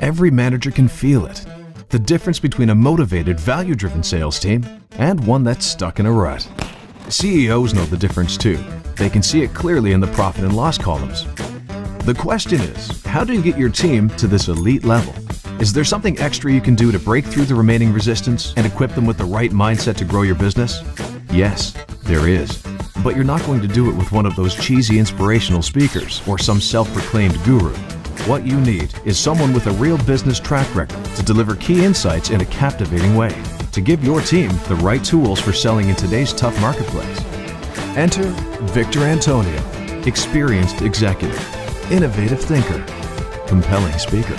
Every manager can feel it. The difference between a motivated, value-driven sales team and one that's stuck in a rut. CEOs know the difference too. They can see it clearly in the profit and loss columns. The question is, how do you get your team to this elite level? Is there something extra you can do to break through the remaining resistance and equip them with the right mindset to grow your business? Yes, there is. But you're not going to do it with one of those cheesy inspirational speakers or some self-proclaimed guru. What you need is someone with a real business track record to deliver key insights in a captivating way, to give your team the right tools for selling in today's tough marketplace. Enter Victor Antonio, experienced executive, innovative thinker, compelling speaker.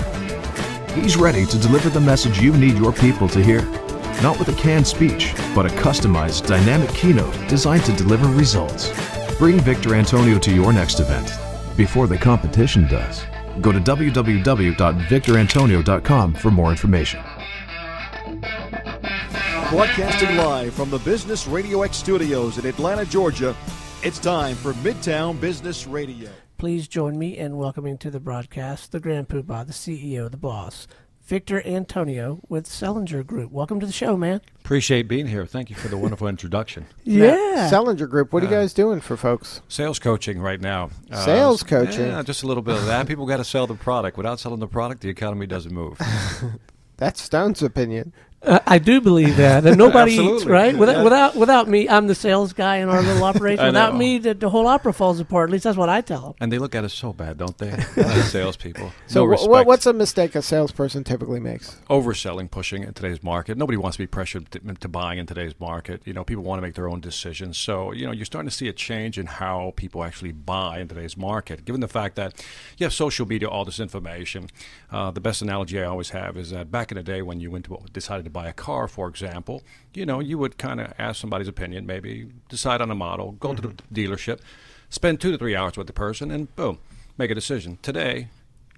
He's ready to deliver the message you need your people to hear, not with a canned speech, but a customized, dynamic keynote designed to deliver results. Bring Victor Antonio to your next event before the competition does. Go to www.victorantonio.com for more information. Broadcasting live from the Business Radio X studios in Atlanta, Georgia, it's time for Midtown Business Radio. Please join me in welcoming to the broadcast the Grand Poobah, the CEO, the boss, Victor Antonio with Sellinger Group. Welcome to the show, man. Appreciate being here. Thank you for the wonderful introduction. Yeah. Now, Sellinger Group, what are you guys doing for folks? Sales coaching right now. Sales coaching? Yeah, just a little bit of that. People got to sell the product. Without selling the product, the economy doesn't move. That's Stone's opinion. I do believe that, and nobody eats, right? Without me, I'm the sales guy in our little operation. Without me, the whole opera falls apart. At least that's what I tell them. And they look at us so bad, don't they? Salespeople. So what's a mistake a salesperson typically makes? Overselling, pushing in today's market. Nobody wants to be pressured to buying in today's market. You know, people want to make their own decisions. So, you know, you're starting to see a change in how people actually buy in today's market, given the fact that you have social media, all this information. The best analogy I always have is that back in the day when you decided to buy a car, for example, you know, you would kind of ask somebody's opinion, maybe decide on a model, go to the dealership, spend 2 to 3 hours with the person, and boom, make a decision. Today,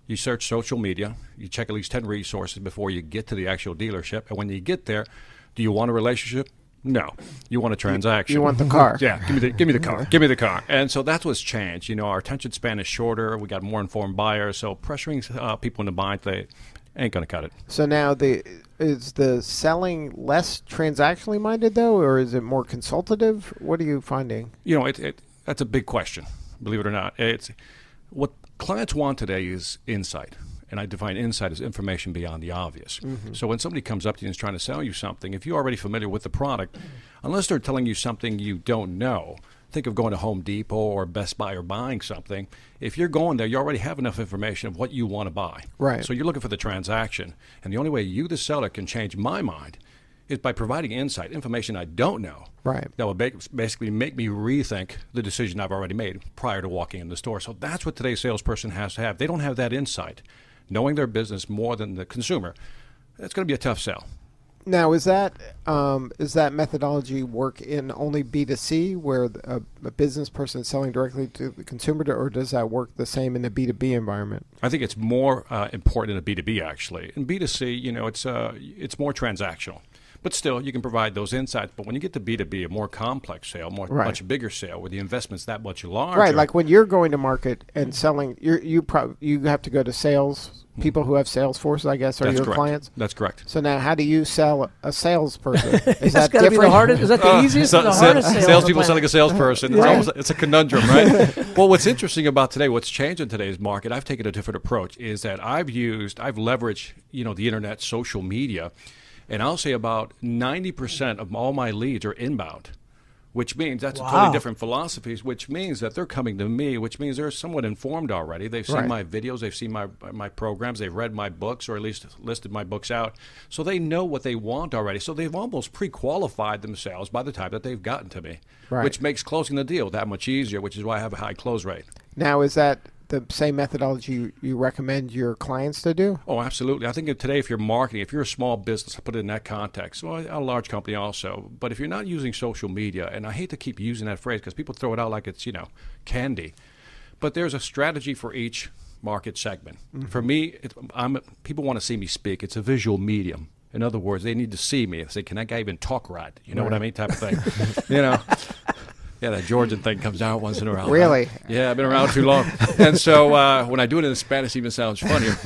you search social media, you check at least 10 resources before you get to the actual dealership, and when you get there, do you want a relationship? No, you want a transaction. You want the car. Yeah, give me the car. Give me the car. And so that's what's changed. You know, our attention span is shorter. We got more informed buyers, so pressuring people into buying today ain't going to cut it. So now is the selling less transactionally minded, though, or is it more consultative? What are you finding? You know, that's a big question, believe it or not. It's what clients want today is insight. And I define insight as information beyond the obvious. Mm-hmm. So when somebody comes up to you and is trying to sell you something, if you're already familiar with the product, unless they're telling you something you don't know, think of going to Home Depot or Best Buy or buying something. If you're going there, you already have enough information of what you want to buy. Right. So you're looking for the transaction. And the only way you, the seller, can change my mind is by providing insight, information I don't know. Right. That will basically make me rethink the decision I've already made prior to walking in the store. So that's what today's salesperson has to have. They don't have that insight. Knowing their business more than the consumer, that's going to be a tough sell. Now, is that methodology work in only B2C, where a business person is selling directly to the consumer, or does that work the same in a B2B environment? I think it's more important in a B2B, actually. In B2C, you know, it's more transactional. But still, you can provide those insights. But when you get to B2B, a more complex sale, much bigger sale, where the investment's that much larger. Right, like when you're going to market and selling, you have to go to sales. People who have sales forces, I guess, are That's your correct. Clients? That's correct. So now how do you sell a salesperson? Is that different? Be the hardest, is that the easiest or the hardest sales? Salespeople selling a salesperson. Yeah. It's a conundrum, right? Well, what's interesting about today, what's changed in today's market, I've taken a different approach, is that I've leveraged, you know, the internet, social media, and I'll say about 90% of all my leads are inbound. Which means that's a totally different philosophies, which means that they're coming to me, which means they're somewhat informed already. They've seen my videos, they've seen my programs, they've read my books, or at least listed my books out. So they know what they want already. So they've almost pre-qualified themselves by the time that they've gotten to me, which makes closing the deal that much easier, which is why I have a high close rate. Now, is that the same methodology you recommend your clients to do? Oh, absolutely. I think today, if you're marketing, if you're a small business, I put it in that context, well, a large company also, but if you're not using social media, and I hate to keep using that phrase because people throw it out like it's, you know, candy, but there's a strategy for each market segment. Mm-hmm. For me, people want to see me speak. It's a visual medium. In other words, they need to see me. They say, can that guy even talk right? You know what I mean? Type of thing. You know. Yeah, that Georgian thing comes out once in a while. Really? Yeah, I've been around too long. And so when I do it in Spanish, it even sounds funnier.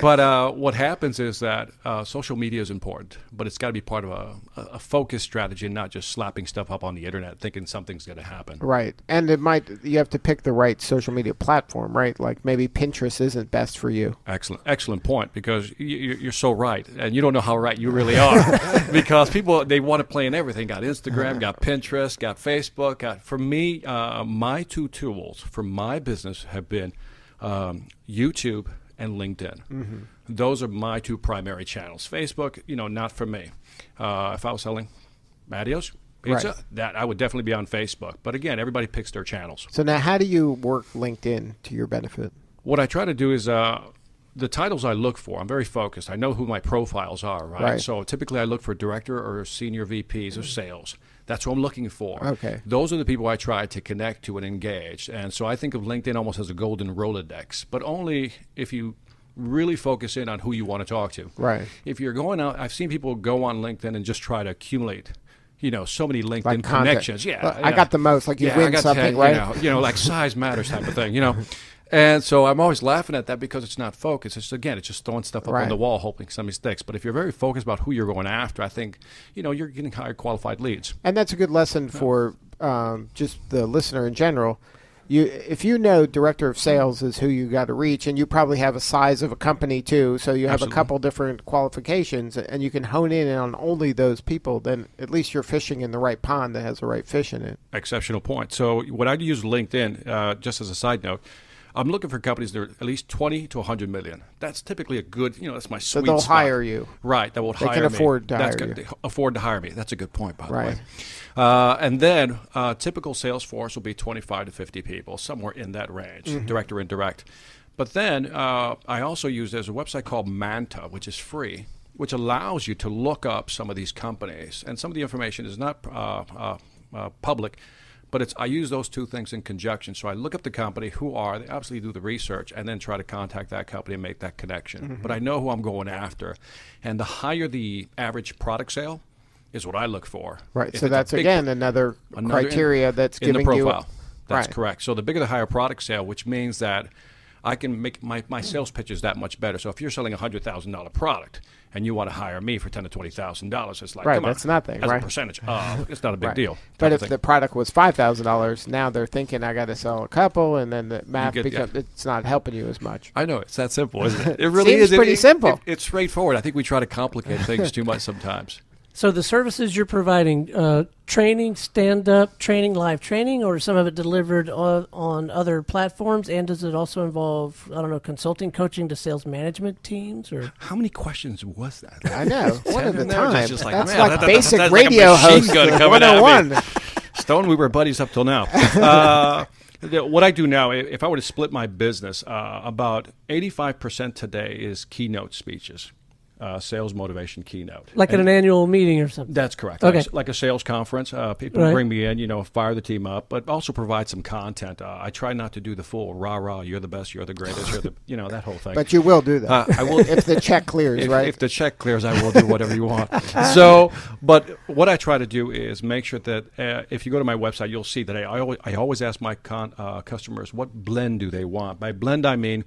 But what happens is that social media is important, but it's got to be part of a focused strategy and not just slapping stuff up on the internet thinking something's going to happen. Right. And it might, you have to pick the right social media platform, right? Like maybe Pinterest isn't best for you. Excellent. Excellent point, because you're so right. And you don't know how right you really are because people, they want to play in everything. Got Instagram, got Pinterest, got Facebook, got... For me, my two tools for my business have been YouTube and LinkedIn. Mm-hmm. Those are my two primary channels. Facebook, you know, not for me. If I was selling Mattios pizza, right, that I would definitely be on Facebook. But again, everybody picks their channels. So now how do you work LinkedIn to your benefit? What I try to do is the titles I look for, I'm very focused. I know who my profiles are, right? So typically I look for director or senior VPs of sales. That's who I'm looking for. Okay. Those are the people I try to connect to and engage. And so I think of LinkedIn almost as a golden Rolodex, but only if you really focus in on who you want to talk to. Right. If you're going out, I've seen people go on LinkedIn and just try to accumulate, you know, so many LinkedIn like connections. Yeah. Well, I got the most, like you win something, right? You know, like size matters type of thing, you know. And so I'm always laughing at that because it's not focused. It's again, it's just throwing stuff up on the wall, hoping somebody sticks. But if you're very focused about who you're going after, I think, you know, you're getting higher qualified leads. And that's a good lesson for just the listener in general. If you know director of sales is who you got to reach, and you probably have a size of a company too, so you have a couple different qualifications, and you can hone in on only those people, then at least you're fishing in the right pond that has the right fish in it. Exceptional point. So what I use LinkedIn, just as a side note, I'm looking for companies that are at least 20 to 100 million. That's typically a good, you know, that's my sweet spot. So they'll hire you. Right, they can afford to hire you. They afford to hire me. That's a good point, by the way. And then typical sales force will be 25 to 50 people, somewhere in that range, direct or indirect. But then I also use, there's a website called Manta, which is free, which allows you to look up some of these companies. And some of the information is not public. But I use those two things in conjunction. So I look up the company, who are they? Obviously do the research and then try to contact that company and make that connection. But I know who I'm going after. And the higher the average product sale is what I look for. Right. If so that's, again, another criteria that's giving you. In the profile. That's correct. So the bigger the higher product sale, which means that I can make my sales pitches that much better. So if you're selling a $100,000 product and you want to hire me for $10,000 to $20,000, it's like, come on, that's nothing, as a percentage, it's not a big deal. But if the product was $5,000, now they're thinking I got to sell a couple, and then the math becomes it's not helping you as much. I know, it's that simple, isn't it? It really seems is. Pretty simple. It's straightforward. I think we try to complicate things too much sometimes. So the services you're providing, training, stand-up, training, live training, or some of it delivered on other platforms? And does it also involve, I don't know, consulting, coaching to sales management teams? Or how many questions was that? I know. One at a time. Just like, that's like basic radio host 101. Stone, we were buddies up till now. What I do now, if I were to split my business, about 85% today is keynote speeches. Sales motivation keynote. Like at an annual meeting or something? That's correct. Okay. Like a sales conference. People bring me in, you know, fire the team up, but also provide some content. I try not to do the full rah-rah, you're the best, you're the greatest, you're the, you know, that whole thing. But you will do that. I will. If the check clears, right? If the check clears, I will do whatever you want. So, but what I try to do is make sure that if you go to my website, you'll see that I always ask my customers, what blend do they want? By blend, I mean,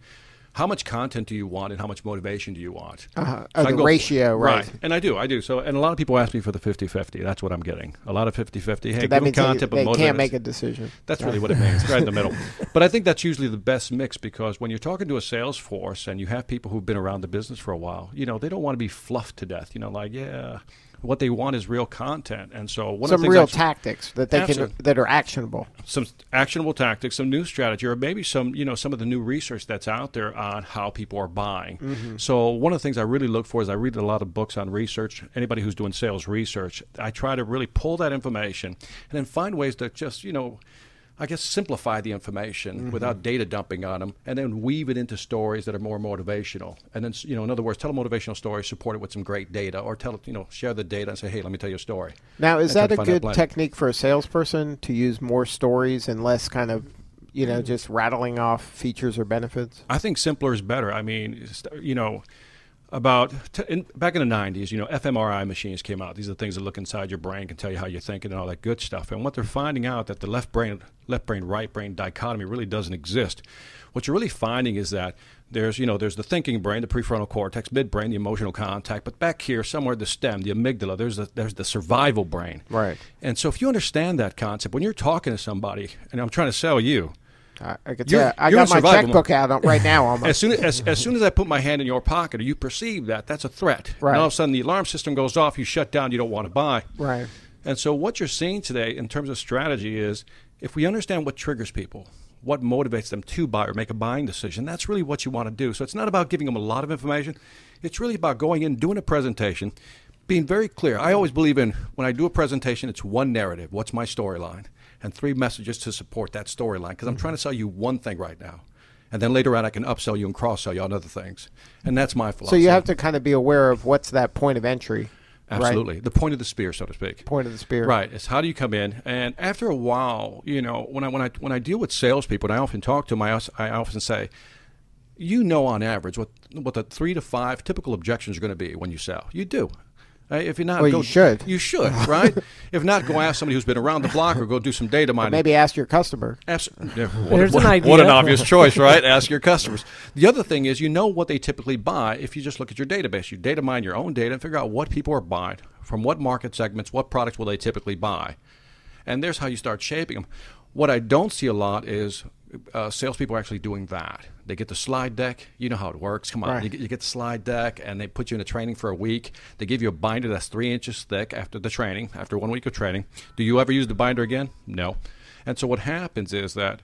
how much content do you want and how much motivation do you want? So the ratio, right? And I do. So, and a lot of people ask me for the 50-50. That's what I'm getting. A lot of 50-50. Hey, give them content, but motivation. They can't make a decision. That's really what it means, right in the middle. But I think that's usually the best mix, because when you're talking to a sales force and you have people who've been around the business for a while, you know, they don't want to be fluffed to death. You know, like, what they want is real content, and so some real tactics that they can that are actionable. Some actionable tactics, some new strategy, or maybe some of the new research that's out there on how people are buying. So one of the things I really look for is I read a lot of books on research. Anybody who's doing sales research, I try to really pull that information and then find ways to just, you know, I guess simplify the information without data dumping on them, and then weave it into stories that are more motivational. And then, you know, in other words, tell a motivational story, support it with some great data, or share the data and say, hey, let me tell you a story. Now, is that a good technique for a salesperson to use more stories and less kind of, you know, just rattling off features or benefits? I think simpler is better. I mean, you know, Back in the 90s, you know, fMRI machines came out. These are the things that look inside your brain, can tell you how you're thinking and all that good stuff. And what they're finding out that the left brain, right brain dichotomy really doesn't exist. What you're really finding is that there's the thinking brain, the prefrontal cortex, midbrain, the emotional contact, but back here somewhere the stem, the amygdala, there's the survival brain. Right. And so if you understand that concept, when you're talking to somebody, and I'm trying to sell you, I could tell. I got my checkbook out right now. Almost. As soon as I put my hand in your pocket, or you perceive that's a threat. Right. And all of a sudden, the alarm system goes off. You shut down. You don't want to buy. Right. And so, what you're seeing today in terms of strategy is, if we understand what triggers people, what motivates them to buy or make a buying decision, that's really what you want to do. So it's not about giving them a lot of information. It's really about going in, doing a presentation, being very clear. I always believe in, when I do a presentation, it's one narrative. What's my storyline? And three messages to support that storyline, because I'm trying to sell you one thing right now. And then later on, I can upsell you and cross-sell you on other things. And that's my philosophy. So you have to kind of be aware of what's that point of entry. Absolutely. Right? The point of the spear, so to speak. Point of the spear. Right. It's how do you come in? And after a while, you know, when I deal with salespeople, and I often talk to them, I often say, you know on average what the 3 to 5 typical objections are going to be when you sell. You do. If you're not, well, you should, right? If not, go ask somebody who's been around the block, or go do some data mining. Or maybe ask your customer. What an obvious choice, right? Ask your customers. The other thing is, you know what they typically buy if you just look at your database. You data mine your own data and figure out what people are buying from what market segments, what products will they typically buy, and there's how you start shaping them. What I don't see a lot is salespeople are actually doing that. They get the slide deck. You know how it works. Come on. Right. You get the slide deck, and they put you in a training for a week. They give you a binder that's 3 inches thick after the training, after 1 week of training. Do you ever use the binder again? No. And so what happens is that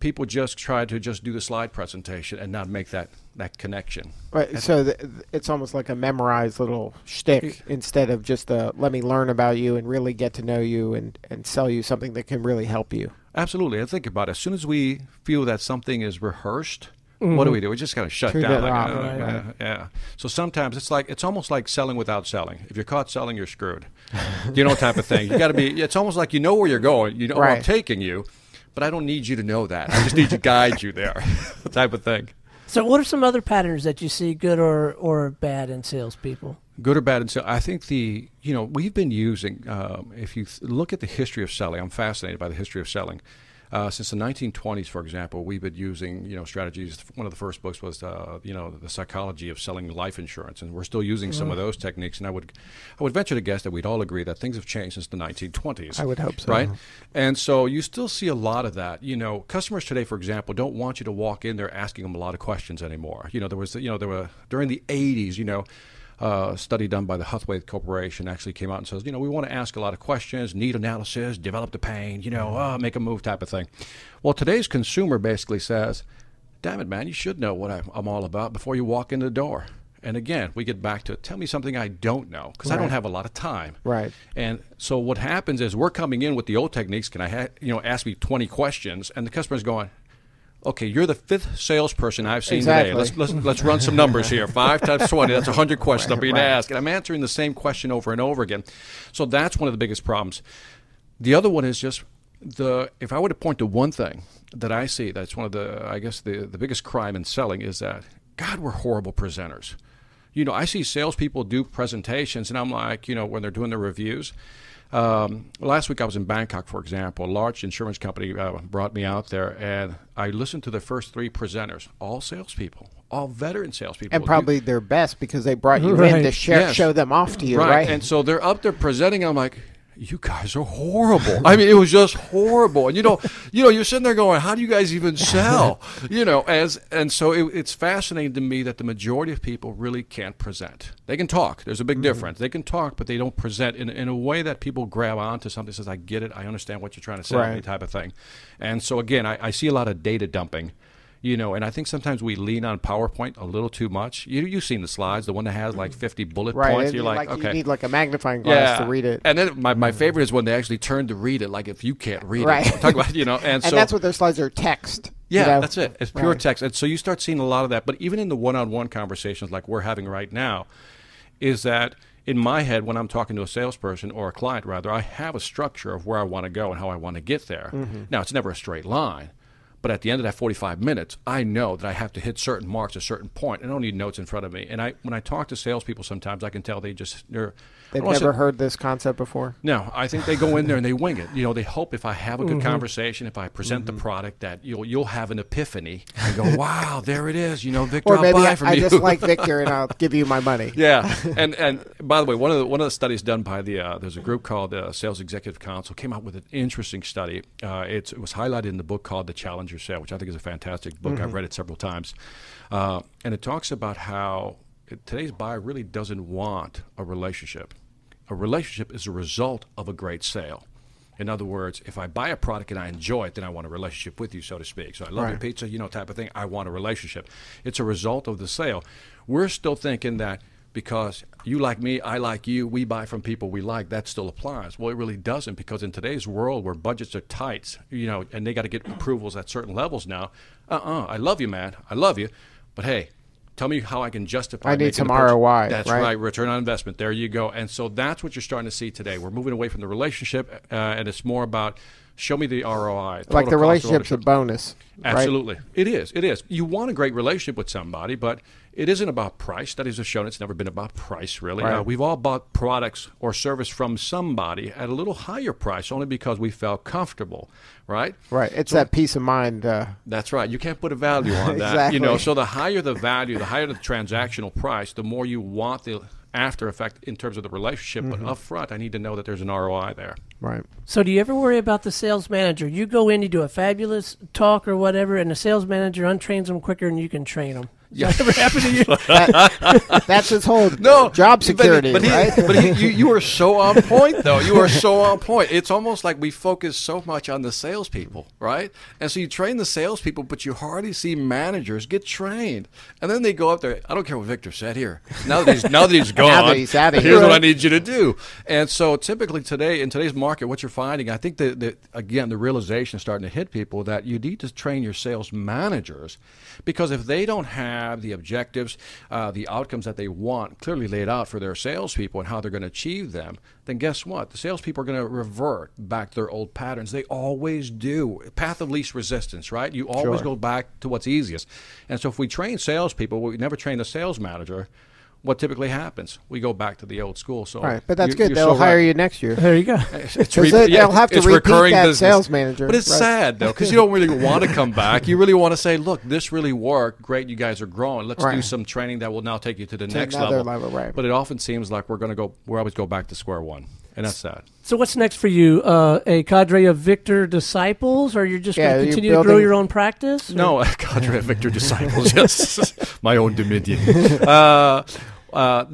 people just try to just do the slide presentation and not make that connection. Right. And so it's almost like a memorized little shtick instead of just let me learn about you and really get to know you and sell you something that can really help you. Absolutely. I think about it. As soon as we feel that something is rehearsed, what do? We just kind of shut down. So sometimes it's almost like selling without selling. If you're caught selling, you're screwed. You know, type of thing. You got to be. It's almost like you know where you're going. You know where I'm taking you, but I don't need you to know that. I just need to guide you there, type of thing. So what are some other patterns that you see, good or bad, in salespeople? Good or bad in sales? I think we've been using, if you look at the history of selling, I'm fascinated by the history of selling. Since the 1920s, for example, we've been using, strategies. One of the first books was, The Psychology of Selling Life Insurance, and we're still using some of those techniques. And I would venture to guess that we'd all agree that things have changed since the 1920s. I would hope so. Right? And so you still see a lot of that. You know, customers today, for example, don't want you to walk in there asking them a lot of questions anymore. You know, there were during the 80s, a study done by the Huthwaite Corporation actually came out and says, we want to ask a lot of questions, need analysis, develop the pain, make a move type of thing. Well, today's consumer basically says, damn it, man, you should know what I'm all about before you walk in the door. And again, we get back to tell me something I don't know, because I don't have a lot of time. Right. And so what happens is we're coming in with the old techniques. Can I ask me 20 questions? And the customer's going, okay, you're the 5th salesperson I've seen today. Let's run some numbers here. 5 times 20, that's 100 questions I'm being asked. And I'm answering the same question over and over again. So that's one of the biggest problems. The other one is just if I were to point to one thing that I see that's one of the biggest crime in selling is that, God, we're horrible presenters. I see salespeople do presentations, and I'm like, when they're doing their reviews. Last week I was in Bangkok, for example. A large insurance company brought me out there, and I listened to the first 3 presenters, all salespeople, all veteran salespeople. And probably their best, because they brought you in to show them off to you, right? And so they're up there presenting, and I'm like, you guys are horrible. I mean, it was just horrible. And you're sitting there going, how do you guys even sell? It's fascinating to me that the majority of people really can't present. They can talk. There's a big difference. They can talk, but they don't present in a way that people grab onto something that says, I get it, I understand what you're trying to say, any type of thing. And so again, I see a lot of data dumping. And I think sometimes we lean on PowerPoint a little too much. You've seen the slides, the one that has like 50 bullet points. You're like, okay. You need like a magnifying glass to read it. And then my favorite is when they actually turn to read it, like if you can't read it. Talk about, and that's what their slides are, text. Yeah, that's it. It's pure text. And so you start seeing a lot of that. But even in the one-on-one conversations like we're having right now is that in my head when I'm talking to a salesperson or a client rather, I have a structure of where I want to go and how I want to get there. Now, it's never a straight line. But at the end of that 45 minutes, I know that I have to hit certain marks at a certain point. I don't need notes in front of me. And when I talk to salespeople sometimes, I can tell they've never heard this concept before? No. I think they go in there and they wing it. You know, they hope if I have a good conversation, if I present the product, that you'll have an epiphany and go, wow, there it is. You know, Victor, I'll buy from you. Or maybe I just like Victor and I'll give you my money. Yeah. And by the way, one of the studies done by there's a group called Sales Executive Council, came out with an interesting study. It was highlighted in the book called The Challenger Sale, which I think is a fantastic book. I've read it several times. And it talks about how today's buyer really doesn't want a relationship. A relationship is a result of a great sale. In other words, if I buy a product and I enjoy it, then I want a relationship with you, so to speak. So I love your pizza, type of thing. I want a relationship. It's a result of the sale. We're still thinking that because you like me, I like you, we buy from people we like, that still applies. Well, it really doesn't, because in today's world where budgets are tight, and they got to get approvals at certain levels now. I love you, man. I love you. But hey, tell me how I can justify. I need some ROI. That's right. Return on investment. There you go. And so that's what you're starting to see today. We're moving away from the relationship, and it's more about show me the ROI. Like the relationship's a bonus. Absolutely. Right? It is. It is. You want a great relationship with somebody, but it isn't about price. Studies have shown it's never been about price, really. Right. We've all bought products or service from somebody at a little higher price only because we felt comfortable, right? Right. It's that peace of mind. That's right. You can't put a value on that. Exactly. So the higher the value, the higher the transactional price, the more you want the after effect in terms of the relationship. But up front, I need to know that there's an ROI there. Right. So do you ever worry about the sales manager? You go in, you do a fabulous talk or whatever, and the sales manager untrains them quicker than you can train them. Yeah. That ever happened to you? That's his whole job security, right? But you are so on point, though. You are so on point. It's almost like we focus so much on the salespeople, right? And so you train the salespeople, but you hardly see managers get trained. And then they go up there. I don't care what Victor said here. Now that he's gone, now that he's out of here, here's what I need you to do. And so typically today, in today's market, what you're finding, I think that again, the realization is starting to hit people that you need to train your sales managers, because if they don't have the objectives, the outcomes that they want clearly laid out for their salespeople and how they're going to achieve them, then guess what? The salespeople are going to revert back to their old patterns. They always do. Path of least resistance, right? You always go back to what's easiest. And so if we train salespeople, we never train the sales manager, what typically happens? We go back to the old school. So but that's good. They'll hire you next year. There you go. They'll have to repeat that business. Sales manager. But it's sad, though, because you don't really want to come back. You really want to say, look, this really worked. Great, you guys are growing. Let's do some training that will now take you to the next level. Right. But it often seems like we always go back to square one. And that's sad. So what's next for you? A cadre of Victor disciples, or you're just going to continue to grow your own practice? No, a cadre of Victor disciples. Yes, my own dominion. The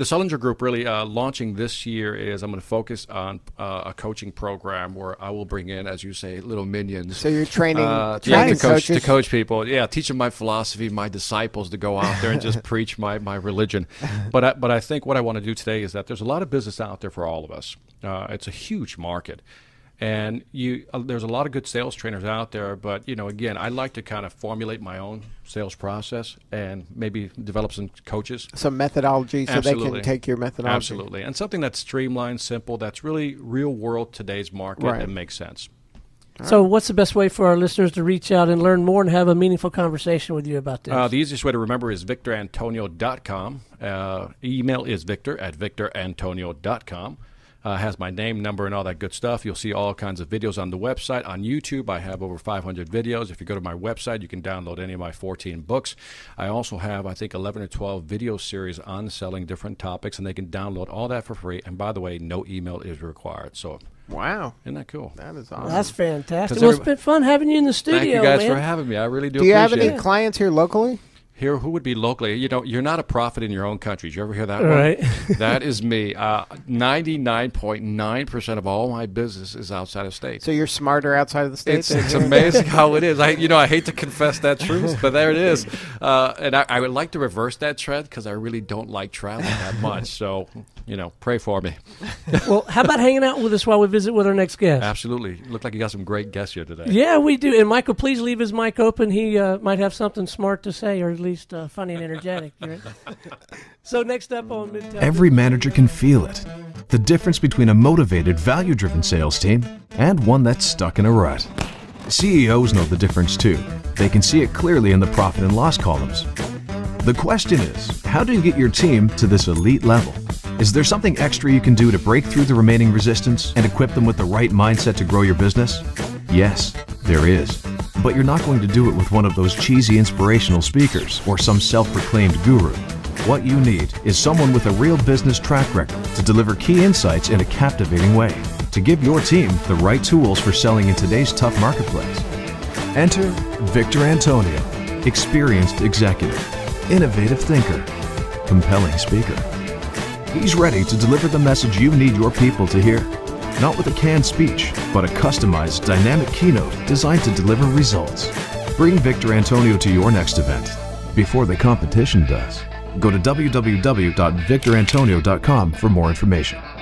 Sellinger Group really launching this year is I'm going to focus on a coaching program where I will bring in, as you say, little minions. So you're training to coach people. Yeah, teaching my philosophy, my disciples to go out there and just preach my religion. But I think what I want to do today is that there's a lot of business out there for all of us. It's a huge market. And there's a lot of good sales trainers out there, but again, I like to kind of formulate my own sales process and maybe develop some coaches, some methodology, so they can take your methodology. Absolutely, and something that's streamlined, simple, that's really real world today's market and makes sense. So what's the best way for our listeners to reach out and learn more and have a meaningful conversation with you about this? The easiest way to remember is victorantonio.com. Email is victor@victorantonio.com. Has my name, number, and all that good stuff. You'll see all kinds of videos on the website. On YouTube, I have over 500 videos. If you go to my website, you can download any of my 14 books. I also have, I think, 11 or 12 video series on selling different topics, and they can download all that for free. And by the way, no email is required. So, wow. Isn't that cool? That is awesome. That's fantastic. Well, it's been fun having you in the studio, man. Thank you guys for having me. I really do appreciate it. Do you have any clients here locally? Here, who would be locally? You're not a prophet in your own country. Did you ever hear that one? Right. That is me. 99.9% of all my business is outside of state. So you're smarter outside of the state. It's amazing how it is. I hate to confess that truth, but there it is. And I would like to reverse that trend because I really don't like traveling that much. So, pray for me. Well, how about hanging out with us while we visit with our next guest? Absolutely. Looked like you got some great guests here today. Yeah, we do. And Michael, please leave his mic open. He might have something smart to say, or least funny and energetic. Right? So next up on Midtown. Every manager can feel it. The difference between a motivated, value-driven sales team and one that's stuck in a rut. CEOs know the difference too. They can see it clearly in the profit and loss columns. The question is, how do you get your team to this elite level? Is there something extra you can do to break through the remaining resistance and equip them with the right mindset to grow your business? Yes, there is. But you're not going to do it with one of those cheesy inspirational speakers or some self-proclaimed guru. What you need is someone with a real business track record to deliver key insights in a captivating way, to give your team the right tools for selling in today's tough marketplace. Enter Victor Antonio, experienced executive, innovative thinker, compelling speaker. He's ready to deliver the message you need your people to hear. Not with a canned speech, but a customized, dynamic keynote designed to deliver results. Bring Victor Antonio to your next event before the competition does. Go to www.victorantonio.com for more information.